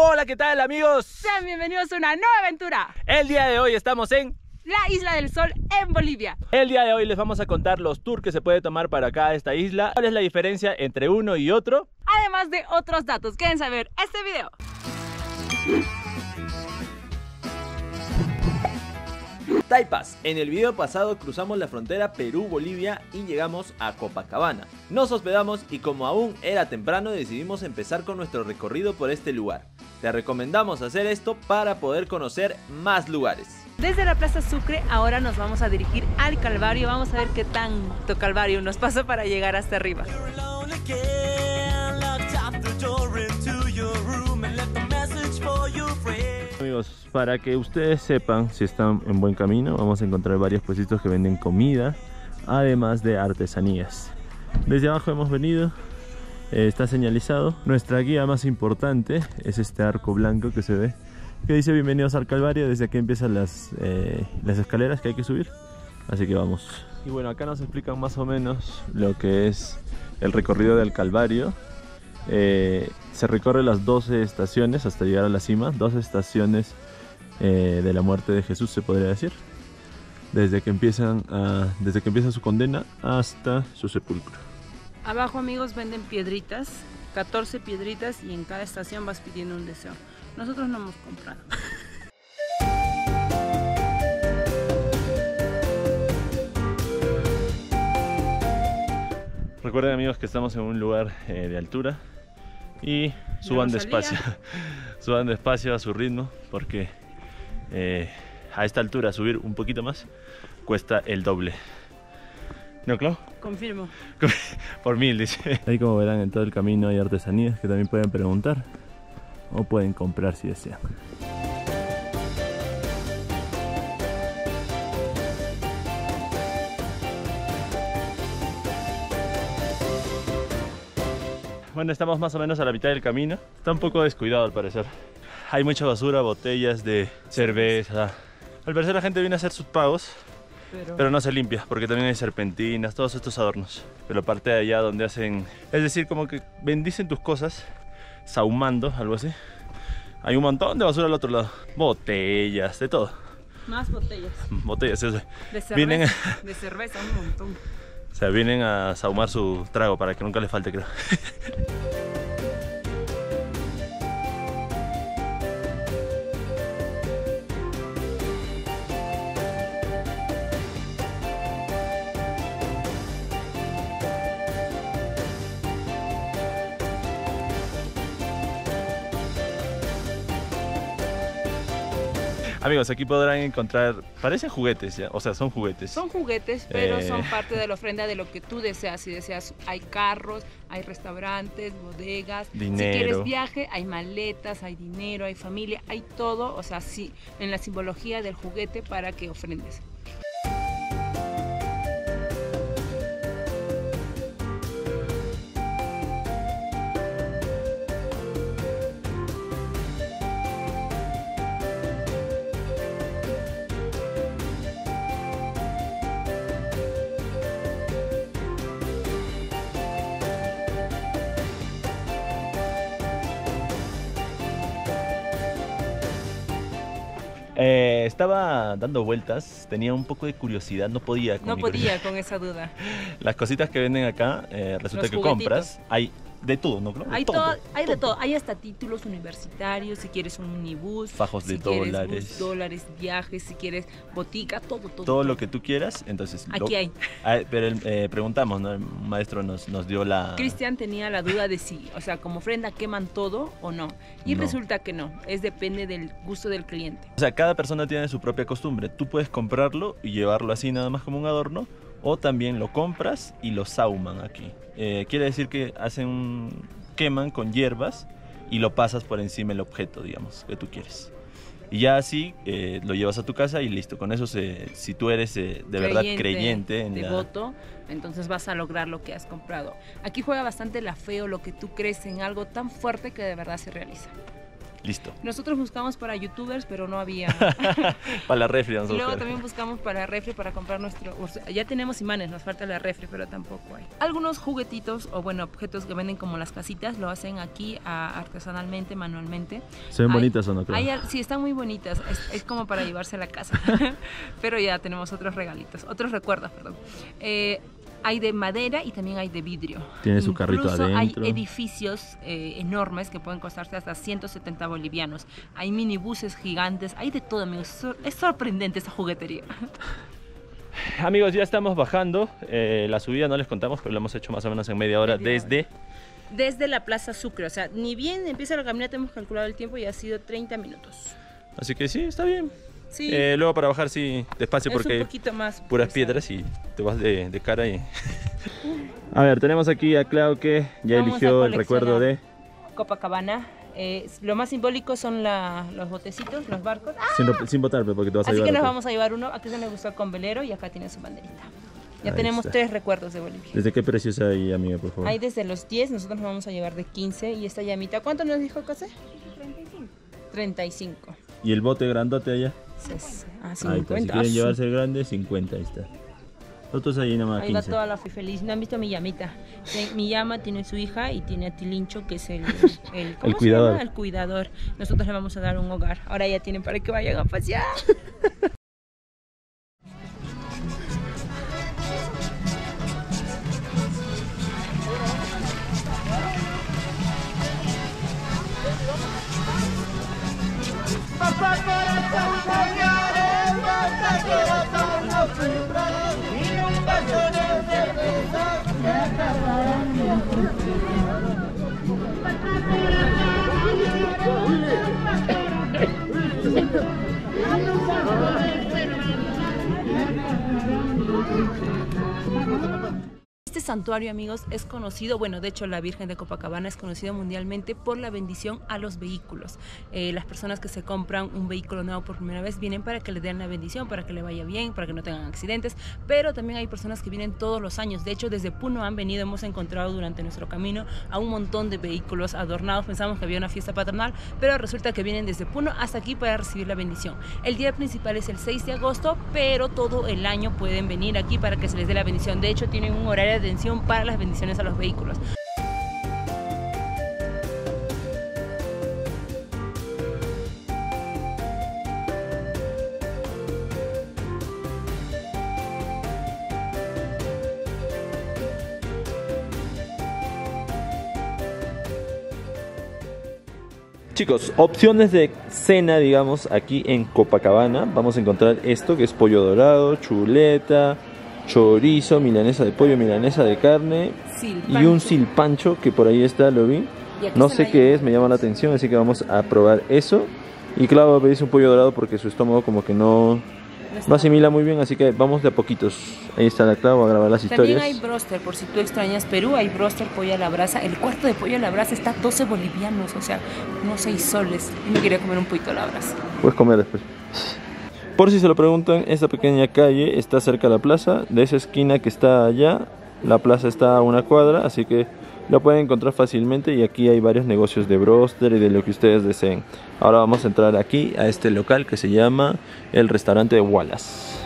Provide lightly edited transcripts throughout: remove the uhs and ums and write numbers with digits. Hola, ¿qué tal, amigos? Sean bienvenidos a una nueva aventura. El día de hoy estamos en la Isla del Sol en Bolivia. El día de hoy les vamos a contar los tours que se puede tomar para acá a esta isla, cuál es la diferencia entre uno y otro, además de otros datos. Quédense a ver este video. Taypas, en el video pasado cruzamos la frontera Perú-Bolivia y llegamos a Copacabana. Nos hospedamos y como aún era temprano decidimos empezar con nuestro recorrido por este lugar. Te recomendamos hacer esto para poder conocer más lugares. Desde la Plaza Sucre ahora nos vamos a dirigir al Calvario. Vamos a ver qué tanto Calvario nos pasa para llegar hasta arriba. Amigos, para que ustedes sepan si están en buen camino, vamos a encontrar varios puestitos que venden comida, además de artesanías. Desde abajo hemos venido, está señalizado. Nuestra guía más importante es este arco blanco que se ve, que dice bienvenidos al Calvario. Desde aquí empiezan las escaleras que hay que subir, así que vamos. Y bueno, acá nos explican más o menos lo que es el recorrido del Calvario. Se recorre las 12 estaciones hasta llegar a la cima, 12 estaciones de la muerte de Jesús, se podría decir, desde que empieza su condena hasta su sepulcro. Abajo, amigos, venden piedritas, 14 piedritas, y en cada estación vas pidiendo un deseo. Nosotros no hemos comprado. Recuerden, amigos, que estamos en un lugar de altura. Y suban despacio, suban despacio a su ritmo, porque a esta altura subir un poquito más cuesta el doble. ¿No, Clau? Confirmo. Por 1000, dice. Ahí, como verán, en todo el camino hay artesanías que también pueden preguntar o pueden comprar si desean. Bueno, estamos más o menos a la mitad del camino. Está un poco descuidado, al parecer. Hay mucha basura, botellas de cerveza. Al parecer la gente viene a hacer sus pagos, pero no se limpia, porque también hay serpentinas, todos estos adornos. Pero la parte de allá donde hacen... Es decir, como que bendicen tus cosas, sahumando, algo así. Hay un montón de basura al otro lado. Botellas, de todo. Más botellas. Botellas, eso. De cerveza, vienen... de cerveza, un montón. O sea, vienen a sahumar su trago para que nunca les falte, creo. Amigos, aquí podrán encontrar, parecen juguetes ya, o sea, son juguetes. Son juguetes, pero son parte de la ofrenda de lo que tú deseas. Si deseas, hay carros, hay restaurantes, bodegas. Dinero. Si quieres viaje, hay maletas, hay dinero, hay familia, hay todo, o sea, sí, en la simbología del juguete para que ofrendes. Estaba dando vueltas, tenía un poco de curiosidad, no podía con esa duda. Las cositas que venden acá, resulta los que juguetitos. Compras, hay de todo, ¿no? Hay de todo, hay hasta títulos universitarios, si quieres un minibús, fajos de dólares, viajes, si quieres botica, todo lo que tú quieras, entonces... Aquí hay. Pero preguntamos, ¿no? El maestro nos dio la... Cristian tenía la duda de si, o sea, como ofrenda queman todo o no, y no. Resulta que no, depende del gusto del cliente. O sea, cada persona tiene su propia costumbre, tú puedes comprarlo y llevarlo así nada más como un adorno, o también lo compras y lo sahuman aquí. Quiere decir que hacen queman con hierbas y lo pasas por encima el objeto, digamos, que tú quieres. Y ya así lo llevas a tu casa y listo. Con eso, si tú eres de verdad creyente... devoto, entonces vas a lograr lo que has comprado. Aquí juega bastante la fe o lo que tú crees en algo tan fuerte que de verdad se realiza. Listo. Nosotros buscamos para youtubers, pero no había. Para la refri. Vamos a luego buscar. También buscamos para la refri, para comprar nuestro... O sea, ya tenemos imanes, nos falta la refri, pero tampoco hay. Algunos juguetitos o, bueno, objetos que venden como las casitas, lo hacen aquí artesanalmente, manualmente. ¿Se ven bonitas o no? Creo. Sí, están muy bonitas. Es como para llevarse a la casa. Pero ya tenemos otros regalitos, otros recuerdos, perdón. Hay de madera y también hay de vidrio. Tiene su carrito adentro. Hay edificios enormes que pueden costarse hasta 170 bolivianos. Hay minibuses gigantes, hay de todo, amigos. Es sorprendente esa juguetería. Amigos, ya estamos bajando. La subida no les contamos, pero lo hemos hecho más o menos en media hora desde la Plaza Sucre. O sea, ni bien empieza la caminata, hemos calculado el tiempo y ha sido 30 minutos. Así que sí, está bien. Sí. Luego para bajar sí, despacio porque más puras piedras y te vas de cara y... A ver, tenemos aquí a Clau que ya eligió el recuerdo de... Copacabana. Lo más simbólico son los botecitos, los barcos. Sin botarme porque te vas a llevar. Así que nos vamos a llevar uno. Aquí se nos gustó con velero y acá tiene su banderita. Ya tenemos 3 recuerdos de Bolivia. ¿Desde qué precios hay, amiga, por favor? Hay desde los 10, nosotros nos vamos a llevar de 15 y esta llamita, ¿cuánto nos dijo José? 35. 35. ¿Y el bote grandote allá? 50. Ahí está. Si quieren llevarse el grande, 50, ahí está. Otros ahí nomás 15. Ahí va toda la feliz. ¿No han visto mi llamita? Mi llama tiene su hija y tiene a Tilincho, que es el cuidador. El cuidador. Nosotros le vamos a dar un hogar. Ahora ya tienen para que vayan a pasear. Este santuario, amigos, es conocido, bueno, de hecho la Virgen de Copacabana es conocida mundialmente por la bendición a los vehículos. Las personas que se compran un vehículo nuevo por primera vez vienen para que le den la bendición, para que le vaya bien, para que no tengan accidentes, pero también hay personas que vienen todos los años. De hecho, desde Puno han venido, hemos encontrado durante nuestro camino a un montón de vehículos adornados. Pensamos que había una fiesta patronal, pero resulta que vienen desde Puno hasta aquí para recibir la bendición. El día principal es el 6 de agosto, pero todo el año pueden venir aquí para que se les dé la bendición. De hecho, tienen un horario de para las bendiciones a los vehículos. Chicos, opciones de cena, digamos, aquí en Copacabana. Vamos a encontrar esto que es pollo dorado, chuleta, chorizo, milanesa de pollo, milanesa de carne silpancho. Y un silpancho que por ahí está, lo vi. No sé qué es, me llama la atención, así que vamos a probar eso. Y Clau va a pedirse un pollo dorado porque su estómago como que no asimila muy bien, así que vamos de a poquitos. Ahí está la Clau, a grabar las historias. También hay broster, por si tú extrañas Perú, hay broster, pollo a la brasa. El cuarto de pollo a la brasa está 12 bolivianos, o sea, unos 6 soles. Y me quería comer un poquito a la brasa. Puedes comer después. Por si se lo preguntan, esta pequeña calle está cerca de la plaza. De esa esquina que está allá, la plaza está a una cuadra, así que la pueden encontrar fácilmente. Y aquí hay varios negocios de broster y de lo que ustedes deseen. Ahora vamos a entrar aquí a este local que se llama el restaurante de Wallace.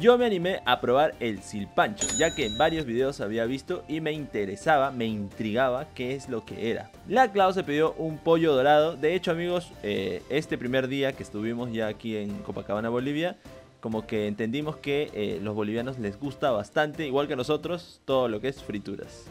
Yo me animé a probar el silpancho, ya que en varios videos había visto y me interesaba, me intrigaba qué es lo que era. La Clau se pidió un pollo dorado. De hecho, amigos, este primer día que estuvimos ya aquí en Copacabana, Bolivia, como que entendimos que los bolivianos les gusta bastante, igual que nosotros, todo lo que es frituras.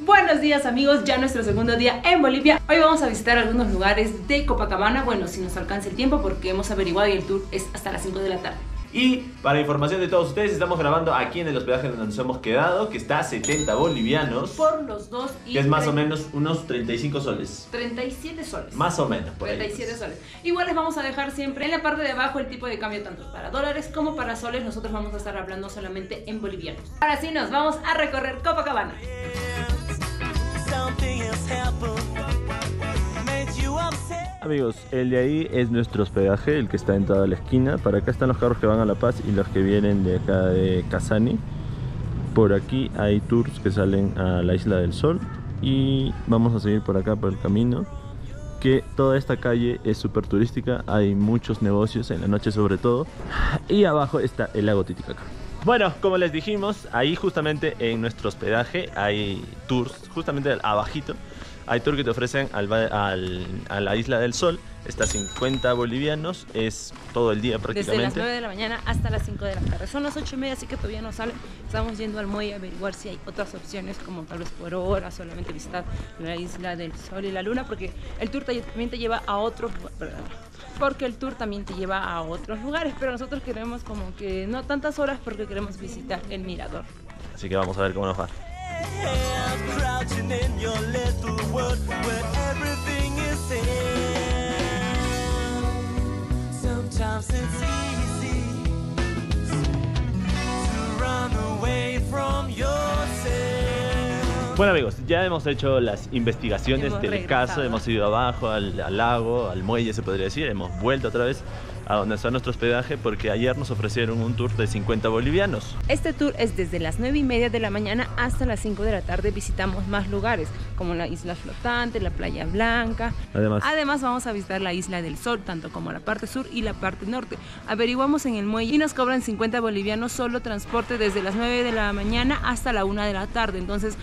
Buenos días, amigos, ya nuestro segundo día en Bolivia. Hoy vamos a visitar algunos lugares de Copacabana, bueno, si nos alcanza el tiempo porque hemos averiguado y el tour es hasta las 5 de la tarde. Y para información de todos ustedes, estamos grabando aquí en el hospedaje donde nos hemos quedado, que está a 70 bolivianos. Por los dos y... Que es más o menos unos 35 soles. 37 soles. Más o menos, por 37 ahí. Soles. Igual les vamos a dejar siempre en la parte de abajo el tipo de cambio tanto para dólares como para soles. Nosotros vamos a estar hablando solamente en bolivianos. Ahora sí nos vamos a recorrer Copacabana. Something else happened. Amigos, el de ahí es nuestro hospedaje, el que está en toda la esquina. Para acá están los carros que van a La Paz y los que vienen de acá de Kasani. Por aquí hay tours que salen a la Isla del Sol. Y vamos a seguir por acá por el camino, que toda esta calle es súper turística. Hay muchos negocios, en la noche sobre todo. Y abajo está el lago Titicaca. Bueno, como les dijimos, ahí justamente en nuestro hospedaje hay tours, justamente abajito. Hay tour que te ofrecen a la Isla del Sol. Está a 50 bolivianos, es todo el día prácticamente. Desde las 9 de la mañana hasta las 5 de la tarde. Son las 8:30, así que todavía no sale. Estamos yendo al muelle a averiguar si hay otras opciones, como tal vez por hora, solamente visitar la Isla del Sol y la Luna, porque el tour también te lleva a otros... Porque el tour también te lleva a otros lugares, pero nosotros queremos como que no tantas horas porque queremos visitar el mirador. Así que vamos a ver cómo nos va. Bueno amigos, ya hemos hecho las investigaciones del caso, hemos ido abajo al lago, al muelle se podría decir, hemos vuelto otra vez a donde está nuestro hospedaje porque ayer nos ofrecieron un tour de 50 bolivianos. Este tour es desde las 9:30 de la mañana hasta las 5 de la tarde. Visitamos más lugares como la isla flotante, la playa blanca. Además vamos a visitar la Isla del Sol, tanto como la parte sur y la parte norte. Averiguamos en el muelle y nos cobran 50 bolivianos solo transporte desde las 9 de la mañana hasta la 1 de la tarde. Entonces,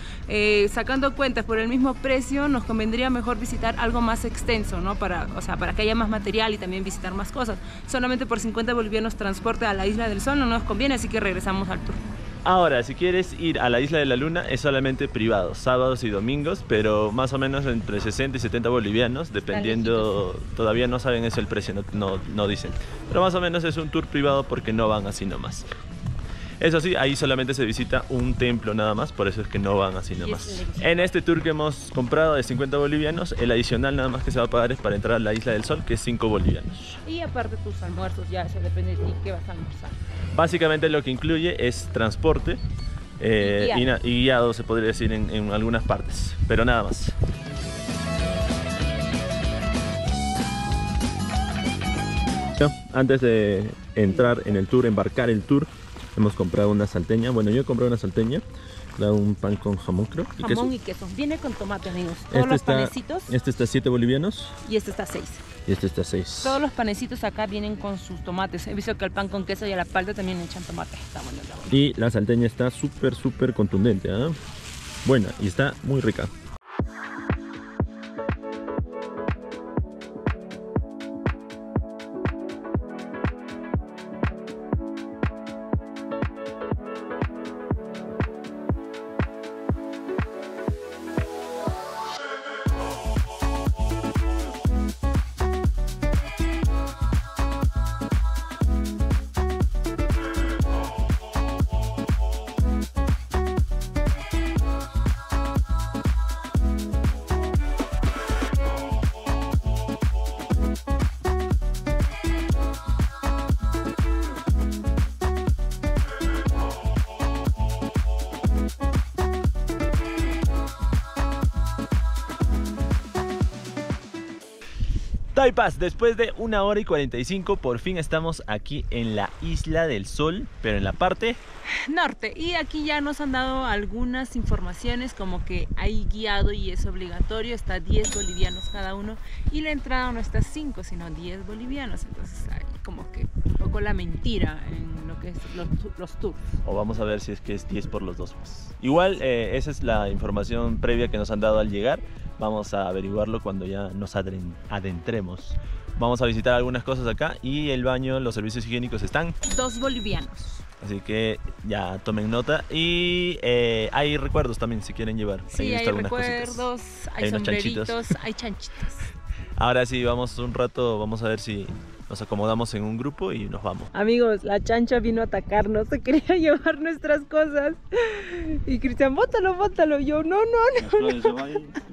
sacando cuentas por el mismo precio, nos convendría mejor visitar algo más extenso, ¿no? Para que haya más material y también visitar más cosas. Solamente por 50 bolivianos transporte a la Isla del Sol no nos conviene, así que regresamos al tour. Ahora, si quieres ir a la Isla de la Luna, es solamente privado, sábados y domingos, pero más o menos entre 60 y 70 bolivianos, dependiendo, todavía no saben eso el precio, no dicen. Pero más o menos es un tour privado porque no van así nomás. Eso sí, ahí solamente se visita un templo nada más, por eso es que no van así nomás. En este tour que hemos comprado de 50 bolivianos, el adicional nada más que se va a pagar es para entrar a la Isla del Sol, que es 5 bolivianos. Y aparte tus almuerzos, ya eso depende de ti, qué vas a almorzar. Básicamente lo que incluye es transporte y guiado, se podría decir, en algunas partes, pero nada más. Antes de entrar en el tour, embarcar el tour, hemos comprado una salteña. Bueno, yo he comprado una salteña, un pan con jamón, creo. Jamón y queso. Viene con tomate, amigos. Todos los panecitos. Este está 7 bolivianos. Y este está 6. Y este está 6. Todos los panecitos acá vienen con sus tomates. He visto que al pan con queso y a la palta también echan tomate. Está bueno, está bueno. Y la salteña está súper, súper contundente, ¿eh? Buena, y está muy rica. Taypás, después de 1 hora y 45 por fin estamos aquí en la Isla del Sol, pero en la parte norte. Y aquí ya nos han dado algunas informaciones, como que hay guiado y es obligatorio, está 10 bolivianos cada uno. Y la entrada no está 5, sino 10 bolivianos, entonces hay como que un poco la mentira en lo que es los tours. O vamos a ver si es que es 10 por los dos. Igual esa es la información previa que nos han dado al llegar. Vamos a averiguarlo cuando ya nos adentremos. Vamos a visitar algunas cosas acá y el baño, los servicios higiénicos están... 2 bolivianos. Así que ya tomen nota y hay recuerdos también si quieren llevar. Sí, hay recuerdos, hay sombreritos, hay chanchitos. Ahora sí, vamos un rato, vamos a ver si nos acomodamos en un grupo y nos vamos. Amigos, la chancha vino a atacarnos, se quería llevar nuestras cosas. Y Cristian, bótalo, bótalo. Yo, no.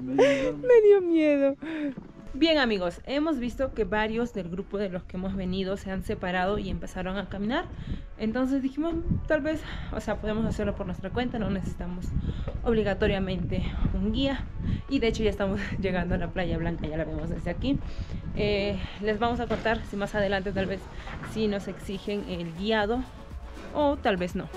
Me dio miedo. Bien amigos, hemos visto que varios del grupo de los que hemos venido se han separado y empezaron a caminar. Entonces dijimos, tal vez, o sea, podemos hacerlo por nuestra cuenta, no necesitamos obligatoriamente un guía. Y de hecho ya estamos llegando a la Playa Blanca, ya la vemos desde aquí. Les vamos a contar si más adelante tal vez si nos exigen el guiado o tal vez no.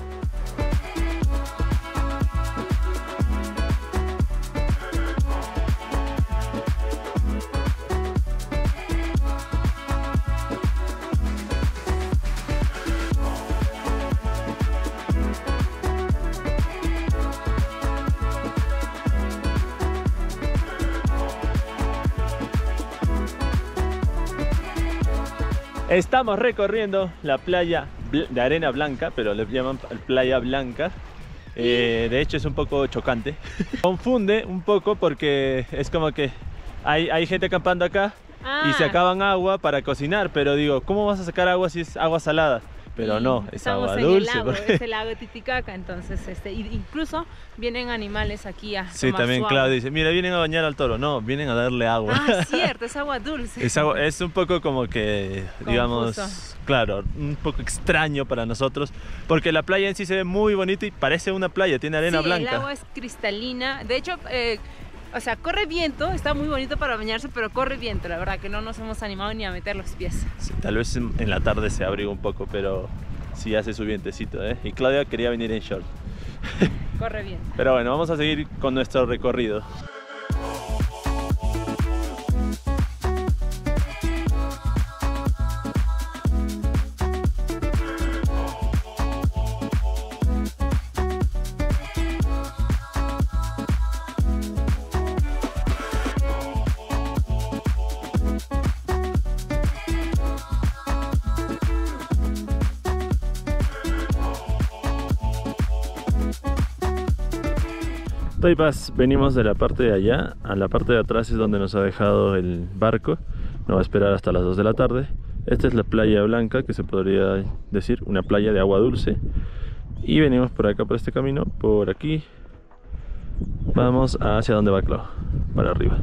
Estamos recorriendo la playa de arena blanca, pero le llaman Playa Blanca. De hecho es un poco chocante. Confunde un poco porque es como que hay gente acampando acá y se acaban agua para cocinar, pero digo, ¿cómo vas a sacar agua si es agua salada? Pero no, es agua dulce. El lago, porque... Es el lago Titicaca, entonces incluso vienen animales aquí a tomar también su agua. Claro, dice, mira, vienen a bañar al toro. No, vienen a darle agua. Ah, cierto, es agua dulce. Es un poco como que, digamos, confuso. Claro, un poco extraño para nosotros, porque la playa en sí se ve muy bonita y parece una playa, tiene arena blanca. El agua es cristalina, de hecho... o sea, corre viento, está muy bonito para bañarse, pero corre viento, la verdad que no nos hemos animado ni a meter los pies. Sí, tal vez en la tarde se abriga un poco, pero sí hace su vientecito, ¿eh? Y Claudia quería venir en short. Corre viento. Pero bueno, vamos a seguir con nuestro recorrido. Taypas, venimos de la parte de allá, a la parte de atrás es donde nos ha dejado el barco, nos va a esperar hasta las 2 de la tarde. Esta es la Playa Blanca, que se podría decir una playa de agua dulce, y venimos por acá, por este camino, por aquí, vamos hacia donde va Clau, para arriba.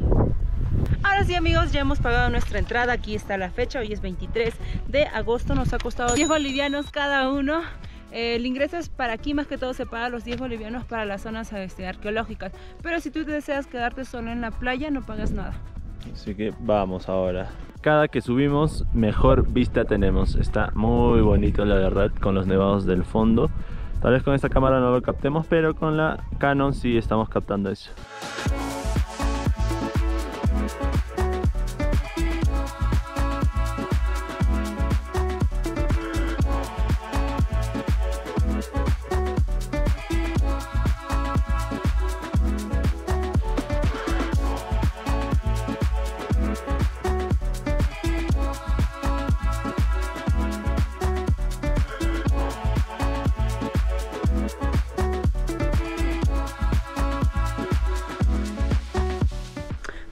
Ahora sí amigos, ya hemos pagado nuestra entrada, aquí está la fecha, hoy es 23 de agosto, nos ha costado 10 bolivianos cada uno. El ingreso es para aquí, más que todo se paga los 10 bolivianos para las zonas arqueológicas. Pero si tú deseas quedarte solo en la playa, no pagas nada. Así que vamos ahora. Cada que subimos, mejor vista tenemos. Está muy bonito, la verdad, con los nevados del fondo. Tal vez con esta cámara no lo captemos, pero con la Canon sí estamos captando eso.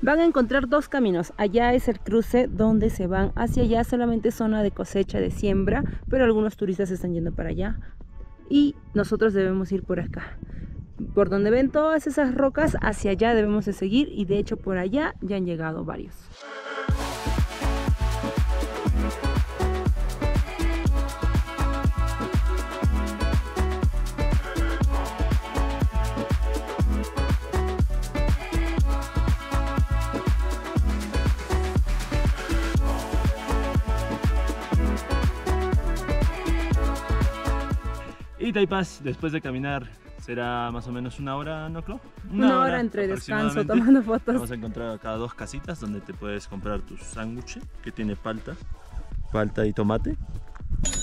Van a encontrar dos caminos, allá es el cruce donde se van hacia allá, solamente zona de cosecha, de siembra, pero algunos turistas están yendo para allá y nosotros debemos ir por acá. Por donde ven todas esas rocas, hacia allá debemos de seguir y de hecho por allá ya han llegado varios. Y Taypas, después de caminar, será más o menos una hora, ¿no, Clau? Una hora entre descanso, tomando fotos. Vamos a encontrar acá dos casitas donde te puedes comprar tu sándwich, que tiene palta y tomate.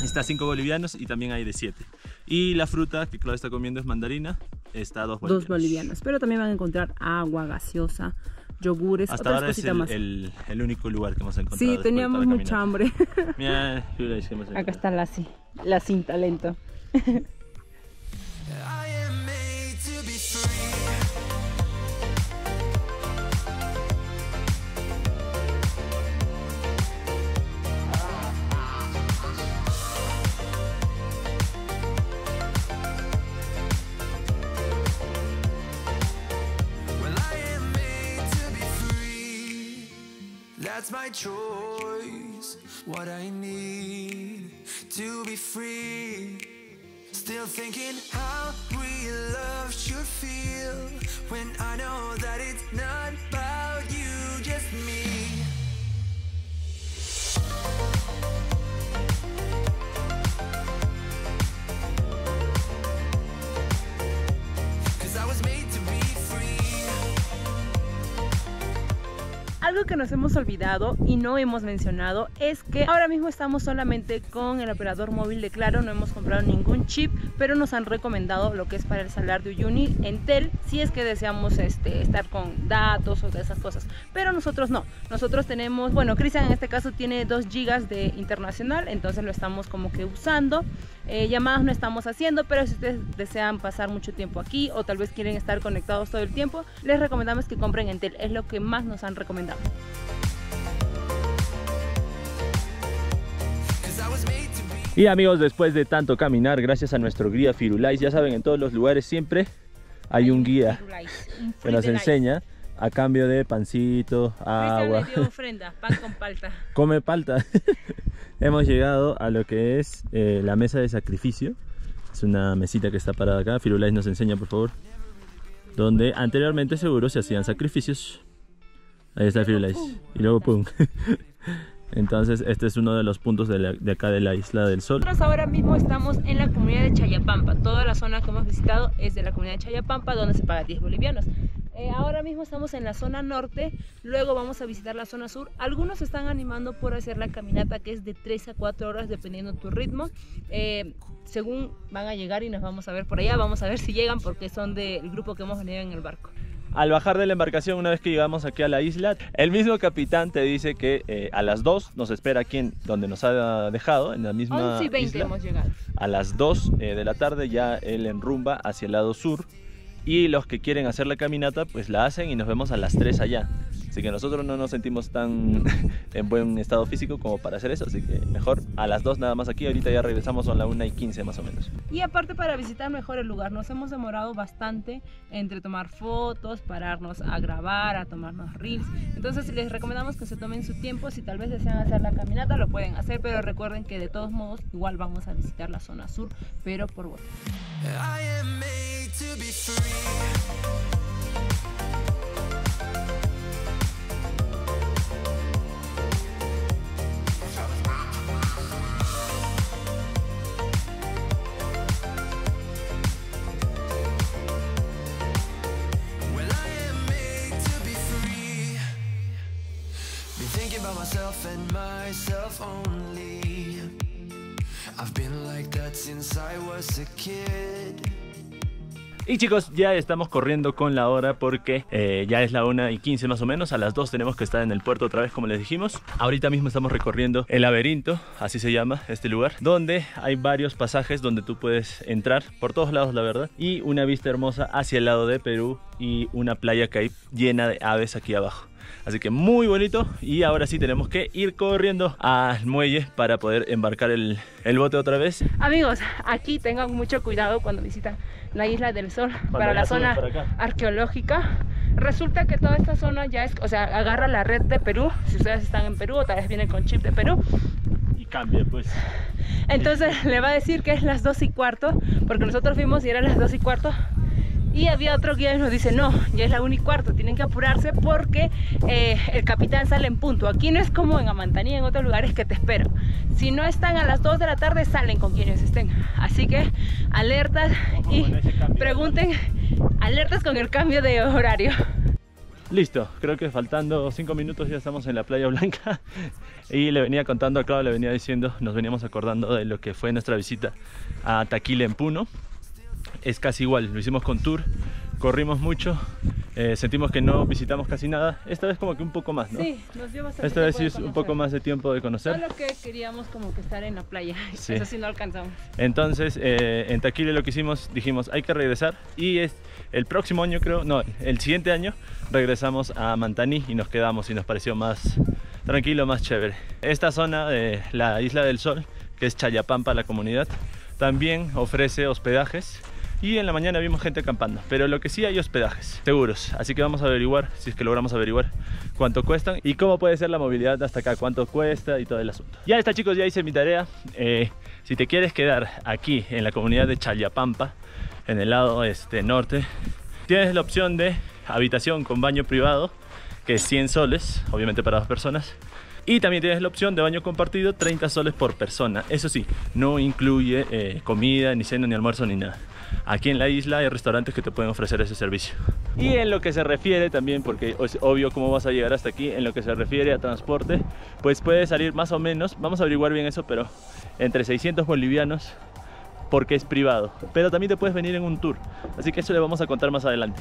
Está a 5 bolivianos y también hay de 7. Y la fruta que Clau está comiendo es mandarina, está a 2 bolivianos. 2 bolivianos, pero también van a encontrar agua, gaseosa, yogures, hasta ahora es el único lugar que hemos encontrado. Sí, teníamos mucha hambre. Mira, acá está la sin talento. That's my choice. What I need to be free. Still thinking how real love should feel when I know that it's not about you, just me. Algo que nos hemos olvidado y no hemos mencionado es que ahora mismo estamos solamente con el operador móvil de Claro, no hemos comprado ningún chip, pero nos han recomendado lo que es para el Salar de Uyuni, Entel, si es que deseamos estar con datos o de esas cosas, pero nosotros no, nosotros tenemos, bueno, Cristian en este caso tiene 2 gigas de internacional, entonces lo estamos como que usando, llamadas no estamos haciendo, pero si ustedes desean pasar mucho tiempo aquí o tal vez quieren estar conectados todo el tiempo, les recomendamos que compren Entel, es lo que más nos han recomendado. Y amigos, después de tanto caminar, gracias a nuestro guía Firulais, ya saben, en todos los lugares siempre hay un guía que nos enseña a cambio de pancito, agua. Dio ofrenda, pan con palta. Come palta. Hemos llegado a lo que es la mesa de sacrificio. Es una mesita que está parada acá. Firulais nos enseña, por favor. Donde anteriormente seguro se hacían sacrificios. Ahí está Firulais. Y luego pum. Entonces este es uno de los puntos de acá de la Isla del Sol. Nosotros ahora mismo estamos en la comunidad de Chayapampa. Toda la zona que hemos visitado es de la comunidad de Chayapampa, donde se paga 10 bolivianos. Ahora mismo estamos en la zona norte, luego vamos a visitar la zona sur. Algunos se están animando por hacer la caminata, que es de 3 a 4 horas dependiendo tu ritmo. Según van a llegar y nos vamos a ver por allá, vamos a ver si llegan porque son del grupo que hemos venido en el barco. Al bajar de la embarcación, una vez que llegamos aquí a la isla, el mismo capitán te dice que a las 2 nos espera aquí donde nos ha dejado, en la misma 11 y 20 isla. Hemos llegado. A las 2 de la tarde ya él enrumba hacia el lado sur y los que quieren hacer la caminata pues la hacen y nos vemos a las 3 allá. Así que nosotros no nos sentimos tan en buen estado físico como para hacer eso, así que mejor a las 2 nada más aquí, ahorita ya regresamos a la 1:15 más o menos. Y aparte para visitar mejor el lugar, nos hemos demorado bastante entre tomar fotos, pararnos a grabar, a tomarnos reels, entonces les recomendamos que se tomen su tiempo, si tal vez desean hacer la caminata lo pueden hacer, pero recuerden que de todos modos igual vamos a visitar la zona sur, pero por bote. Y chicos, ya estamos corriendo con la hora porque ya es la 1:15 más o menos. A las 2 tenemos que estar en el puerto otra vez, como les dijimos. Ahorita mismo estamos recorriendo el laberinto, así se llama este lugar, donde hay varios pasajes donde tú puedes entrar por todos lados, la verdad. Y una vista hermosa hacia el lado de Perú y una playa que hay llena de aves aquí abajo. Así que muy bonito. Y ahora sí tenemos que ir corriendo al muelle para poder embarcar el bote otra vez. Amigos, aquí tengan mucho cuidado cuando visitan la Isla del Sol. Para la zona arqueológica. Resulta que toda esta zona ya es, o sea, agarra la red de Perú. Si ustedes están en Perú o tal vez vienen con chip de Perú. Y cambia pues. Entonces le va a decir que es las 2:15. Porque nosotros fuimos y era las 2:15. Y había otro guía que nos dice, no, ya es la 1:15, tienen que apurarse porque el capitán sale en punto. Aquí no es como en Mantaní, en otros lugares que te esperan. Si no están a las 2 de la tarde, salen con quienes estén. Así que alertas y pregunten, alertas con el cambio de horario. Listo, creo que faltando 5 minutos ya estamos en la Playa Blanca. Y le venía contando a Claudio, le venía diciendo, nos veníamos acordando de lo que fue nuestra visita a Taquile en Puno. Es casi igual, lo hicimos con tour, corrimos mucho, sentimos que no visitamos casi nada. Esta vez como que un poco más, ¿no? Sí, nos dio bastante tiempo. Esta vez sí un poco más de tiempo de conocer. Solo que queríamos como que estar en la playa, sí. Eso sí no alcanzamos. Entonces, en Taquile lo que hicimos, dijimos hay que regresar y es el próximo año creo, no, el siguiente año regresamos a Mantaní y nos quedamos y nos pareció más tranquilo, más chévere. Esta zona de la Isla del Sol, que es Chayapampa la comunidad, también ofrece hospedajes y en la mañana vimos gente acampando, pero lo que sí hay hospedajes seguros, así que vamos a averiguar, si es que logramos averiguar cuánto cuestan y cómo puede ser la movilidad hasta acá, cuánto cuesta y todo el asunto. Ya está, chicos, ya hice mi tarea. Si te quieres quedar aquí en la comunidad de Chayapampa, en el lado norte, tienes la opción de habitación con baño privado, que es 100 soles, obviamente para dos personas. Y también tienes la opción de baño compartido, 30 soles por persona. Eso sí, no incluye comida, ni cena, ni almuerzo, ni nada. Aquí en la isla hay restaurantes que te pueden ofrecer ese servicio. Y en lo que se refiere también, porque es obvio cómo vas a llegar hasta aquí, en lo que se refiere a transporte, pues puede salir más o menos, vamos a averiguar bien eso, pero entre 600 bolivianos, porque es privado. Pero también te puedes venir en un tour, así que eso le vamos a contar más adelante.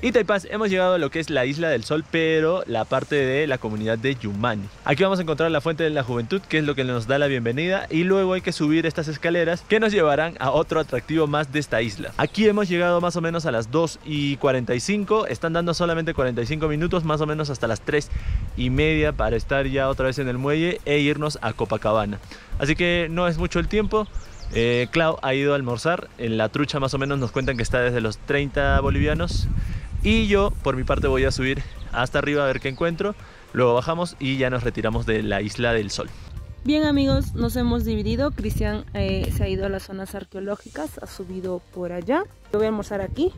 Y Taipas, hemos llegado a lo que es la Isla del Sol, pero la parte de la comunidad de Yumani. Aquí vamos a encontrar la Fuente de la Juventud, que es lo que nos da la bienvenida, y luego hay que subir estas escaleras que nos llevarán a otro atractivo más de esta isla. Aquí hemos llegado más o menos a las 2:45, están dando solamente 45 minutos, más o menos hasta las 3:30 para estar ya otra vez en el muelle e irnos a Copacabana. Así que no es mucho el tiempo. Clau ha ido a almorzar, en la trucha más o menos nos cuentan que está desde los 30 bolivianos. Y yo, por mi parte, voy a subir hasta arriba a ver qué encuentro. Luego bajamos y ya nos retiramos de la Isla del Sol. Bien, amigos, nos hemos dividido. Cristian se ha ido a las zonas arqueológicas, ha subido por allá. Yo voy a almorzar aquí.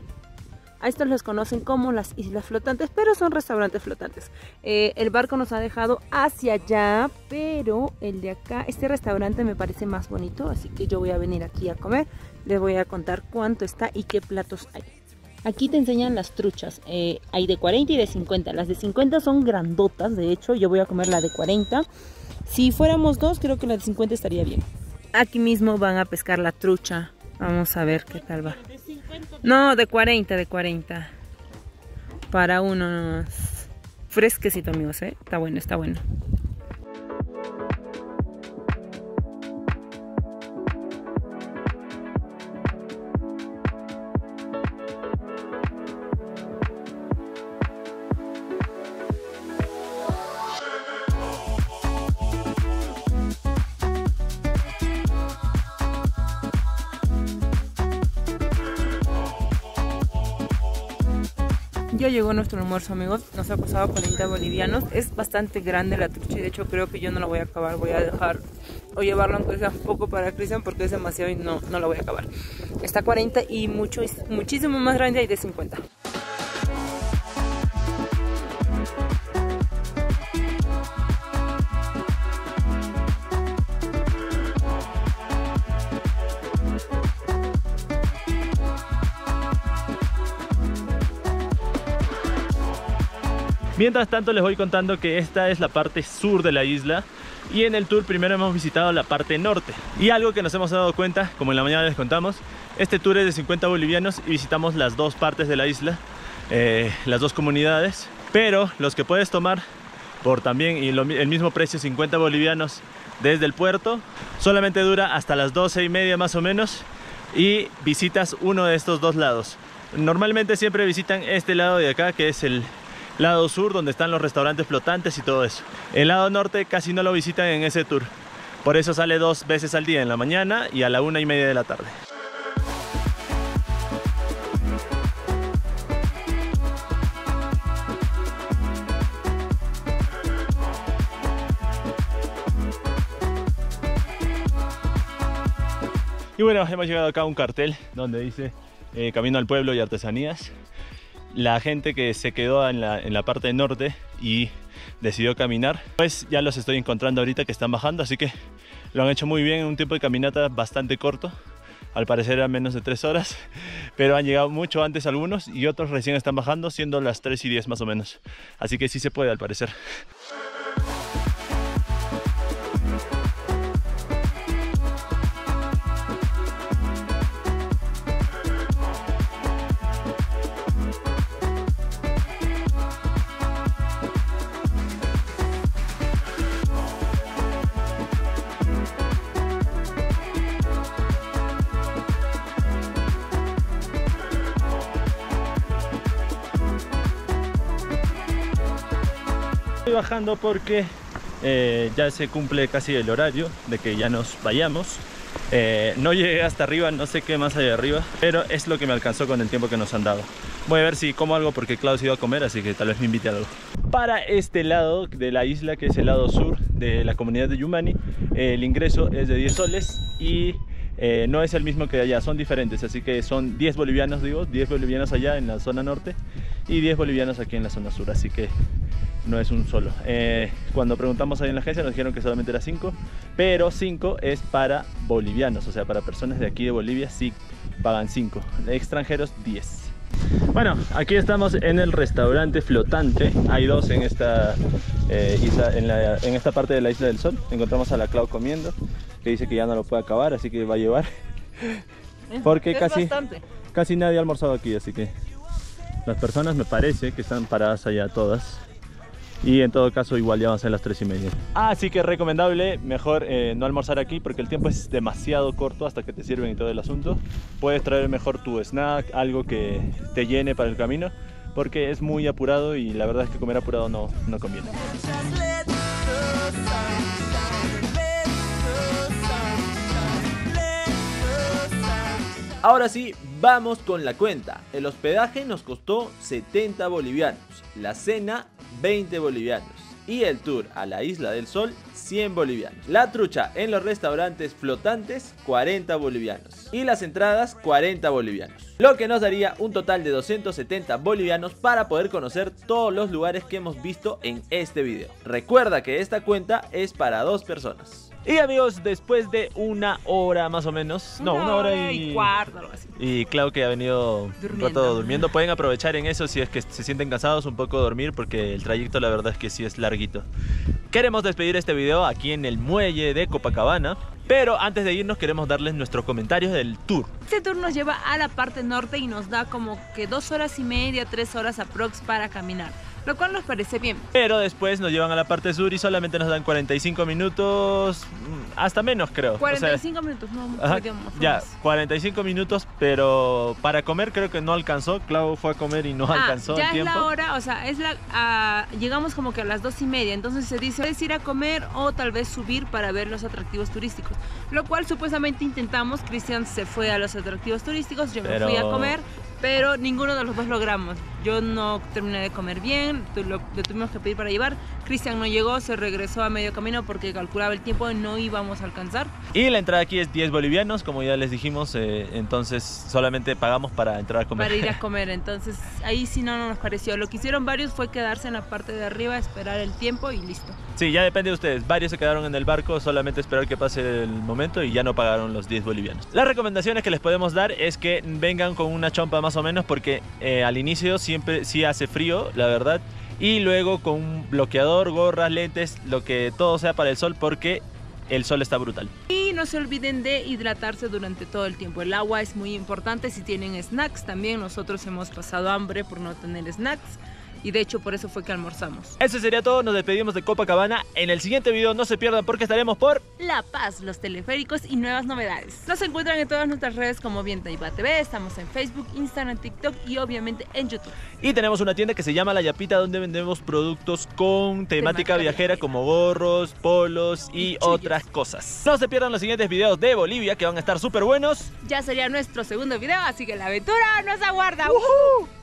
A estos los conocen como las islas flotantes, pero son restaurantes flotantes. El barco nos ha dejado hacia allá, pero el de acá, este restaurante me parece más bonito. Así que yo voy a venir aquí a comer. Les voy a contar cuánto está y qué platos hay. Aquí te enseñan las truchas, hay de 40 y de 50, las de 50 son grandotas, de hecho yo voy a comer la de 40, si fuéramos dos creo que la de 50 estaría bien. Aquí mismo van a pescar la trucha, vamos a ver qué tal va. No, de 40, para unos fresquecito, amigos, está bueno, está bueno. Ya llegó nuestro almuerzo, amigos, nos ha costado 40 bolivianos, es bastante grande la trucha y de hecho creo que yo no la voy a acabar, voy a dejar o llevarlo aunque sea un poco para Cristian porque es demasiado y no la voy a acabar. Está 40 y muchísimo más grande y de 50. Mientras tanto les voy contando que esta es la parte sur de la isla y en el tour primero hemos visitado la parte norte. Y algo que nos hemos dado cuenta, como en la mañana les contamos, este tour es de 50 bolivianos y visitamos las dos partes de la isla, las dos comunidades. Pero los que puedes tomar por también el mismo precio, 50 bolivianos desde el puerto, solamente dura hasta las 12:30 más o menos y visitas uno de estos dos lados. Normalmente siempre visitan este lado de acá que es el lado sur donde están los restaurantes flotantes y todo eso. El lado norte casi no lo visitan en ese tour, por eso sale dos veces al día, en la mañana y a la 1:30 de la tarde. Y bueno, hemos llegado acá a un cartel donde dice Camino al Pueblo y Artesanías. La gente que se quedó en la parte norte y decidió caminar, pues ya los estoy encontrando ahorita que están bajando, así que lo han hecho muy bien en un tiempo de caminata bastante corto, al parecer eran menos de 3 horas, pero han llegado mucho antes algunos y otros recién están bajando, siendo las 3:10 más o menos, así que sí se puede al parecer. estoy bajando porque ya se cumple casi el horario de que ya nos vayamos. No llegué hasta arriba, no sé qué más hay arriba, pero es lo que me alcanzó con el tiempo que nos han dado. Voy a ver si como algo porque Klaus iba a comer, así que tal vez me invite a algo. Para este lado de la isla, que es el lado sur de la comunidad de Yumani, el ingreso es de 10 soles y no es el mismo que allá, son diferentes, así que son 10 bolivianos, digo, 10 bolivianos allá en la zona norte y 10 bolivianos aquí en la zona sur, así que no es un solo. Cuando preguntamos ahí en la agencia nos dijeron que solamente era 5, pero 5 es para bolivianos, o sea, para personas de aquí de Bolivia sí pagan 5, extranjeros 10. Bueno, aquí estamos en el restaurante flotante. Hay dos en esta, en esta parte de la Isla del Sol. Encontramos a la Clau comiendo, que dice que ya no lo puede acabar, así que va a llevar. Porque casi nadie ha almorzado aquí, así que las personas me parece que están paradas allá todas. Y en todo caso igual ya van a ser las 3:30. Así que recomendable, mejor no almorzar aquí porque el tiempo es demasiado corto hasta que te sirven y todo el asunto. Puedes traer mejor tu snack, algo que te llene para el camino, porque es muy apurado y la verdad es que comer apurado no conviene. Ahora sí, vamos con la cuenta. El hospedaje nos costó 70 bolivianos, la cena 20 bolivianos y el tour a la Isla del Sol 100 bolivianos. La trucha en los restaurantes flotantes 40 bolivianos y las entradas 40 bolivianos. Lo que nos daría un total de 270 bolivianos para poder conocer todos los lugares que hemos visto en este video. Recuerda que esta cuenta es para dos personas. Y amigos, después de una hora más o menos, una hora y cuarto, algo así. Y Clau que ha venido durmiendo. Un rato durmiendo, pueden aprovechar en eso si es que se sienten cansados un poco dormir porque el trayecto la verdad es que sí es larguito. Queremos despedir este video aquí en el muelle de Copacabana, pero antes de irnos queremos darles nuestros comentarios del tour. Este tour nos lleva a la parte norte y nos da como que 2 horas y media, 3 horas aprox para caminar, lo cual nos parece bien. Pero después nos llevan a la parte sur y solamente nos dan 45 minutos, hasta menos creo. 45 minutos, no digamos, ya, 45 minutos, pero para comer creo que no alcanzó. Clau fue a comer y no alcanzó ya el tiempo. Ya es la hora, o sea, es llegamos como que a las 2:30, entonces se dice, puedes ir a comer o tal vez subir para ver los atractivos turísticos, lo cual supuestamente intentamos. Cristian se fue a los atractivos turísticos, yo me fui a comer, pero ninguno de los dos logramos. Yo no terminé de comer bien, lo tuvimos que pedir para llevar. Cristian no llegó, se regresó a medio camino porque calculaba el tiempo y no íbamos a alcanzar. Y la entrada aquí es 10 bolivianos, como ya les dijimos, entonces solamente pagamos para entrar a comer. Para ir a comer, entonces ahí sí no nos pareció. Lo que hicieron varios fue quedarse en la parte de arriba, esperar el tiempo y listo. Sí, ya depende de ustedes. Varios se quedaron en el barco, solamente esperar que pase el momento y ya no pagaron los 10 bolivianos. Las recomendaciones que les podemos dar es que vengan con una chompa más o menos porque al inicio siempre sí hace frío, la verdad. Y luego con un bloqueador, gorras, lentes, lo que todo sea para el sol porque el sol está brutal. Y no se olviden de hidratarse durante todo el tiempo. El agua es muy importante si tienen snacks también. Nosotros hemos pasado hambre por no tener snacks. Y de hecho por eso fue que almorzamos. Eso sería todo, nos despedimos de Copacabana. En el siguiente video no se pierdan porque estaremos por La Paz, los teleféricos y nuevas novedades. Nos encuentran en todas nuestras redes como Bien Taypá TV. Estamos en Facebook, Instagram, TikTok y obviamente en YouTube. Y tenemos una tienda que se llama La Yapita, donde vendemos productos con temática viajera como gorros, polos y otras cosas. No se pierdan los siguientes videos de Bolivia que van a estar súper buenos. Ya sería nuestro segundo video, así que la aventura nos aguarda. ¡Woohoo!